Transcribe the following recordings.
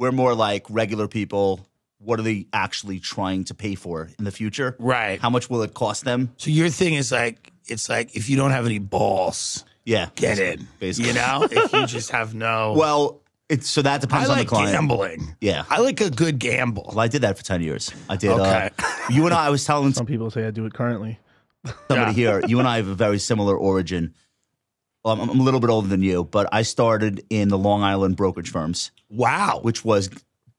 We're more like regular people. What are they actually trying to pay for in the future? Right. How much will it cost them? So your thing is like, it's like if you don't have any balls, yeah, get in. Basically. You know, if you just have no. Well, it's so that depends on the client. I like gambling. Yeah. I like a good gamble. Well, I did that for 10 years. I did. Okay. You and I was telling some people say I do it currently. Somebody here, you and I have a very similar origin. Well, I'm a little bit older than you, but I started in the Long Island brokerage firms. Wow. Which was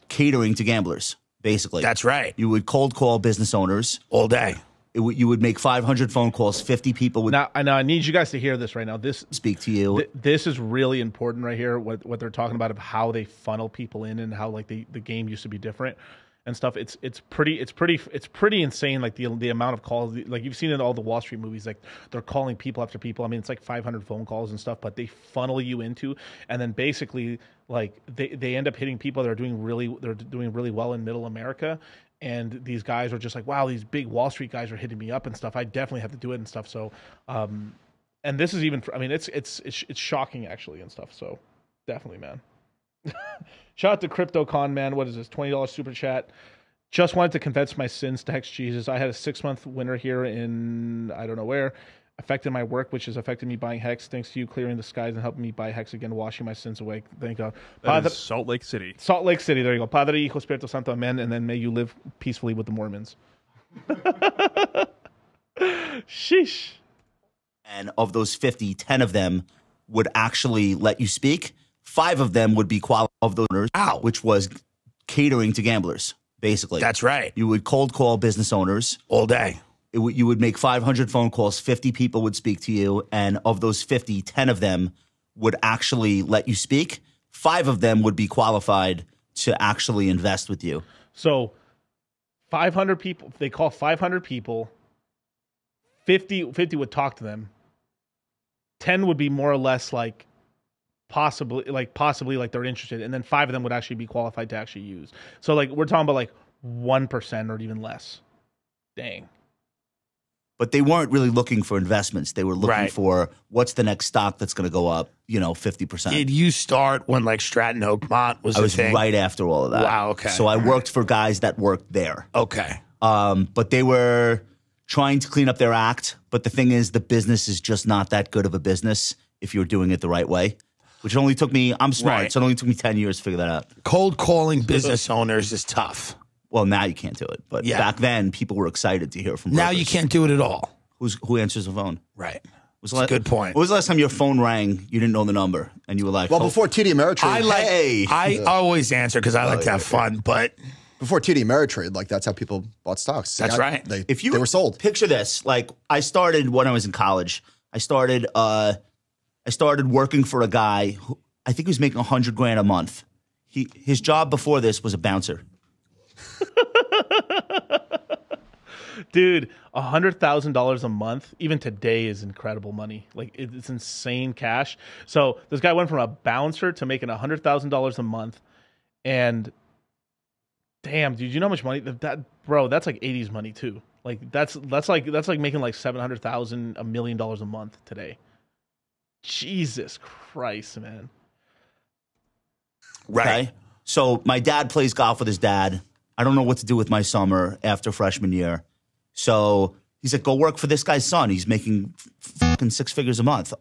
catering to gamblers, basically. That's right. You would cold call business owners. All day. You would make 500 phone calls, 50 people. Would now, I need you guys to hear this right now. This speak to you. This is really important right here, what they're talking about of how they funnel people in and how like the game used to be different. And stuff. It's pretty insane. Like the amount of calls, like you've seen in all the Wall Street movies, like they're calling people after people. I mean, it's like 500 phone calls and stuff, but they funnel you into, and then basically like they end up hitting people that are doing really well in middle America. And these guys are just like, wow, these big Wall Street guys are hitting me up and stuff. I definitely have to do it and stuff. So, and this is even, I mean, it's shocking actually and stuff. So definitely, man. Shout out to CryptoCon, man. What is this? $20 super chat. Just wanted to confess my sins to Hex Jesus. I had a 6-month winter here in I don't know where. Affected my work, which has affected me buying Hex. Thanks to you clearing the skies and helping me buy Hex again, washing my sins away. Thank God. Salt Lake City. Salt Lake City. There you go. Padre, Hijo, Espíritu Santo, amen. And then may you live peacefully with the Mormons. Sheesh. And of those 50, 10 of them would actually let you speak. 5 of them would be qualified of donors, which was catering to gamblers, basically. That's right. You would cold call business owners. All day. You would make 500 phone calls, 50 people would speak to you, and of those 50, 10 of them would actually let you speak. 5 of them would be qualified to actually invest with you. So 500 people, they call 500 people, 50 would talk to them, 10 would be more or less like, possibly like they're interested, and then 5 of them would actually be qualified to actually use. So like we're talking about like 1% or even less. Dang. But they weren't really looking for investments. They were looking for what's the next stock that's going to go up, you know, 50%. Did you start when like Stratton Oakmont was I was right after all of that. Wow, okay. So I worked for guys that worked there. Okay. But they were trying to clean up their act. But the thing is, the business is just not that good of a business if you're doing it the right way. Which only took me, I'm smart, so it only took me 10 years to figure that out. Cold calling business owners is tough. Well, now you can't do it. But back then, people were excited to hear from brokers. Now you can't do it at all. Who answers the phone? Right. That's a good point. What was the last time your phone rang, you didn't know the number, and you were like, well, before TD Ameritrade. I always answer because I like to have fun, but. Before TD Ameritrade, like that's how people bought stocks. That's right. They were sold. Picture this. Like I started when I was in college. I started working for a guy who I think he was making $100 grand a month. His job before this was a bouncer. Dude, $100,000 a month, even today, is incredible money. Like it's insane cash. So this guy went from a bouncer to making $100,000 a month, and damn, dude, you know how much money bro? That's like '80s money too. Like that's like making like $700,000, $1 million a month today. Jesus Christ, man. Right. Okay. So my dad plays golf with his dad. I don't know what to do with my summer after freshman year. So he's like, go work for this guy's son. He's making fucking 6 figures a month.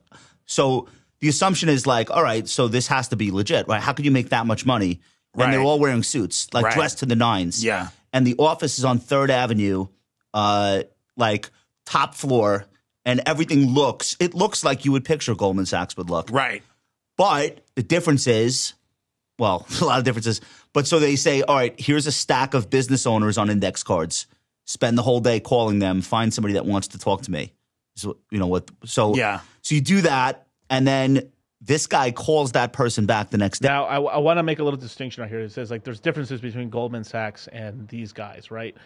So the assumption is like, all right, so this has to be legit, right? How could you make that much money? And they're all wearing suits, like dressed to the nines. Yeah. And the office is on 3rd Avenue, like top floor. And everything looks like you would picture Goldman Sachs would look. Right. But the difference is, well, a lot of differences. But so they say, all right, here's a stack of business owners on index cards. Spend the whole day calling them. Find somebody that wants to talk to me. So, you know what? So, yeah. So you do that. And then this guy calls that person back the next day. Now, I want to make a little distinction right here. It says, like, there's differences between Goldman Sachs and these guys, right?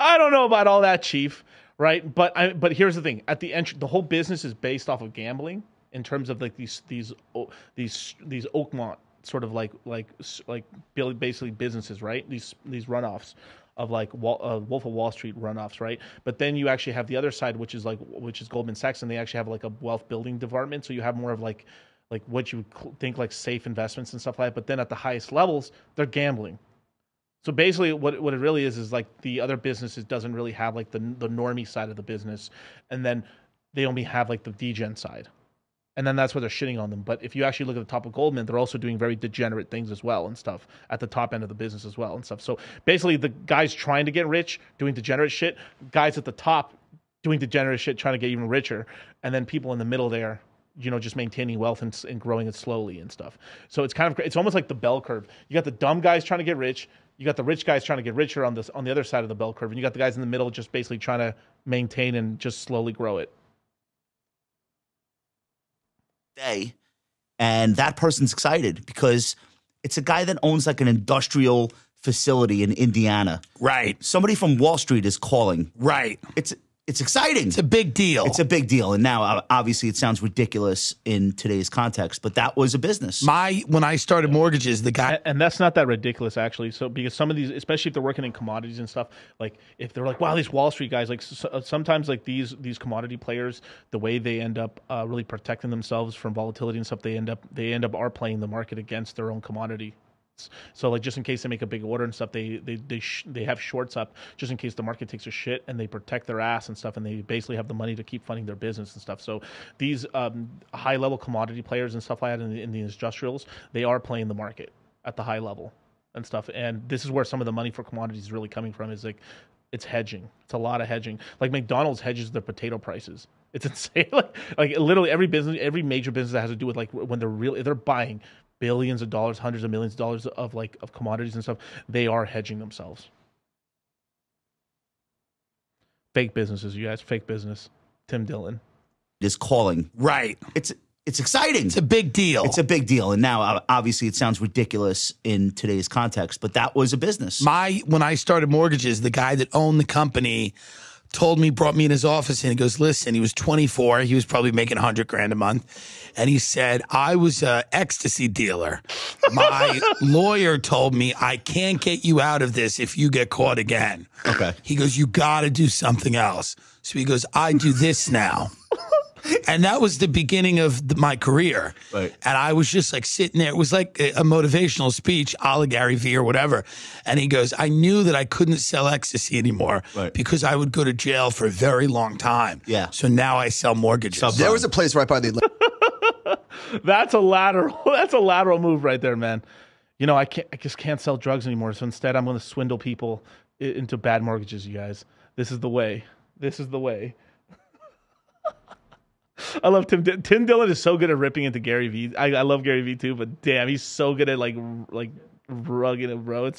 I don't know about all that, Chief, right? But here's the thing. At the end, the whole business is based off of gambling in terms of like these Oakmont sort of like basically businesses, right? These runoffs of like Wolf of Wall Street runoffs, right? But then you actually have the other side, which is Goldman Sachs, and they actually have like a wealth building department. So you have more of like like what you would think like safe investments and stuff like that. But then at the highest levels, they're gambling. So basically what it really is like the other businesses doesn't really have like the normie side of the business. And then they only have like the degen side. And then that's where they're shitting on them. But if you actually look at the top of Goldman, they're also doing very degenerate things as well and stuff at the top end of the business as well and stuff. So basically the guys trying to get rich, doing degenerate shit, guys at the top doing degenerate shit, trying to get even richer. And then people in the middle there, you know, just maintaining wealth and growing it slowly and stuff. So it's kind of, it's almost like the bell curve. You got the dumb guys trying to get rich. You got the rich guys trying to get richer on this, on the other side of the bell curve. And you got the guys in the middle just basically trying to maintain and just slowly grow it. Day, and that person's excited because it's a guy that owns like an industrial facility in Indiana. Right. Somebody from Wall Street is calling. Right. It's exciting. It's a big deal. It's a big deal. And now obviously it sounds ridiculous in today's context, but that was a business. When I started mortgages, the guy and that's not that ridiculous actually. So because some of these, especially if they're working in commodities and stuff, like if they're like, wow, these Wall Street guys, like sometimes like these commodity players, the way they end up really protecting themselves from volatility and stuff, they end up are playing the market against their own commodity. So like just in case they make a big order and stuff, they have shorts up just in case the market takes a shit, and they protect their ass and stuff, and they basically have the money to keep funding their business and stuff. So these high level commodity players and stuff like that in the industrials, they are playing the market at the high level and stuff. And this is where some of the money for commodities is really coming from, is like it's hedging. It's a lot of hedging. Like McDonald's hedges their potato prices. It's insane. like literally every business, every major business that has to do with like when they're buying billions of dollars, hundreds of millions of dollars of commodities and stuff, they are hedging themselves. Fake businesses, you guys. Fake business. Tim Dillon is calling. Right. It's exciting. It's a big deal. It's a big deal. And now obviously it sounds ridiculous in today's context, but that was a business. When I started mortgages, the guy that owned the company brought me in his office, and he goes, listen, he was 24. He was probably making $100 grand a month. And he said, I was an ecstasy dealer. My lawyer told me I can't get you out of this if you get caught again. Okay. He goes, you got to do something else. So he goes, I do this now. And that was the beginning of my career. Right. And I was just like sitting there. It was like a motivational speech, a la Gary Vee or whatever. And he goes, I knew that I couldn't sell ecstasy anymore because I would go to jail for a very long time. Yeah. So now I sell mortgages. There was a place right by the That's a lateral move right there, man. You know, I just can't sell drugs anymore. So instead, I'm going to swindle people into bad mortgages, you guys. This is the way. This is the way. I love Tim. Tim Dillon is so good at ripping into Gary Vee. I love Gary Vee too, but damn, he's so good at like rugging it, bro. It's